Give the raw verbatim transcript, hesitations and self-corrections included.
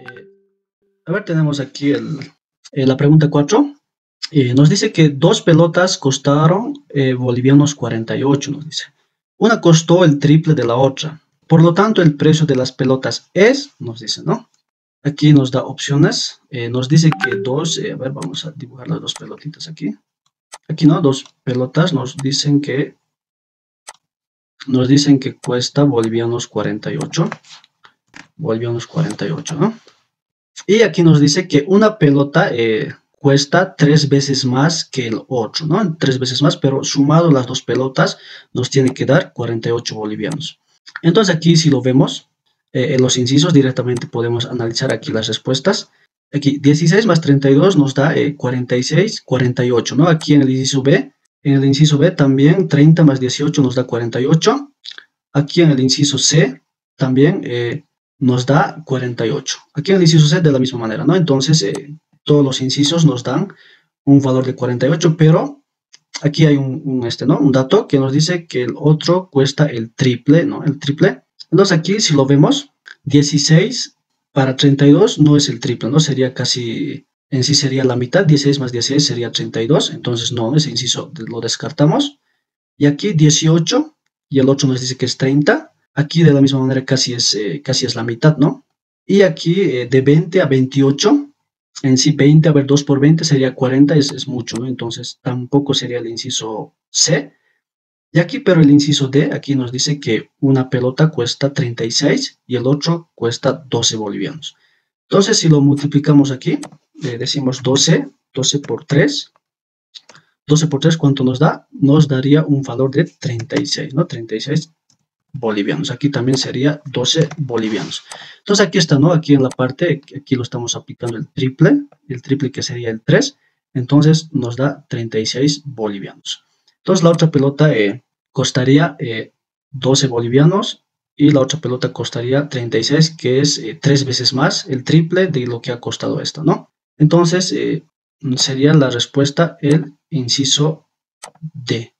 Eh, a ver, tenemos aquí el, eh, la pregunta cuatro. Eh, nos dice que dos pelotas costaron eh, bolivianos cuarenta y ocho, nos dice. Una costó el triple de la otra. Por lo tanto, el precio de las pelotas es, nos dice, ¿no? Aquí nos da opciones. Eh, nos dice que dos, eh, a ver, vamos a dibujar las dos pelotitas aquí. Aquí, ¿no? Dos pelotas nos dicen que, nos dicen que cuesta bolivianos cuarenta y ocho. Bolivianos cuarenta y ocho, ¿no? Y aquí nos dice que una pelota eh, cuesta tres veces más que el otro, ¿no? Tres veces más, pero sumado las dos pelotas nos tiene que dar cuarenta y ocho bolivianos. Entonces aquí si lo vemos, eh, en los incisos directamente podemos analizar aquí las respuestas. Aquí dieciséis más treinta y dos nos da eh, cuarenta y seis, cuarenta y ocho, ¿no? Aquí en el inciso B, en el inciso B también treinta más dieciocho nos da cuarenta y ocho. Aquí en el inciso C también eh, nos da cuarenta y ocho. Aquí en el inciso C de la misma manera, ¿no? Entonces eh, todos los incisos nos dan un valor de cuarenta y ocho, pero... Aquí hay un, un, este, ¿no? un dato que nos dice que el otro cuesta el triple, ¿no? El triple. Entonces aquí, si lo vemos, dieciséis para treinta y dos no es el triple, ¿no? Sería casi, en sí sería la mitad, dieciséis más dieciséis sería treinta y dos. Entonces no, ese inciso lo descartamos. Y aquí dieciocho, y el ocho nos dice que es treinta. Aquí de la misma manera casi es, eh, casi es la mitad, ¿no? Y aquí eh, de veinte a veintiocho. En sí, veinte, a ver, dos por veinte sería cuarenta, es, es mucho, ¿no? Entonces, tampoco sería el inciso C. Y aquí, pero el inciso D, aquí nos dice que una pelota cuesta treinta y seis y el otro cuesta doce bolivianos. Entonces, si lo multiplicamos aquí, eh, decimos doce, doce por tres. doce por tres, ¿cuánto nos da? Nos daría un valor de treinta y seis, ¿no? treinta y seis bolivianos. Aquí también sería doce bolivianos. Entonces aquí está, ¿no? Aquí en la parte, aquí lo estamos aplicando el triple, el triple que sería el tres. Entonces nos da treinta y seis bolivianos. Entonces la otra pelota eh, costaría eh, doce bolivianos y la otra pelota costaría treinta y seis, que es eh, tres veces más, el triple de lo que ha costado esta, ¿no? Entonces eh, sería la respuesta el inciso D.